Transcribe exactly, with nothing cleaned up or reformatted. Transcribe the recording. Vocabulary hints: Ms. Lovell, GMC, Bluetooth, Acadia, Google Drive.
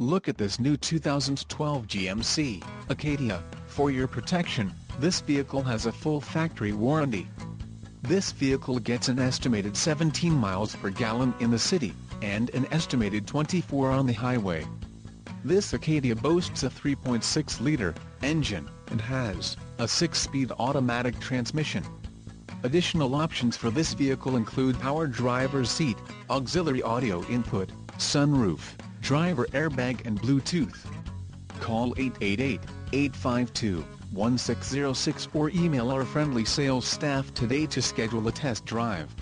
Look at this new two thousand twelve G M C Acadia. For your protection, this vehicle has a full factory warranty. This vehicle gets an estimated seventeen miles per gallon in the city, and an estimated twenty-four on the highway. This Acadia boasts a three point six liter engine, and has a six-speed automatic transmission. Additional options for this vehicle include power driver's seat, auxiliary audio input, sunroof, driver airbag and Bluetooth. Call eight eight eight, eight five two, one six zero six or email our friendly sales staff today to schedule a test drive.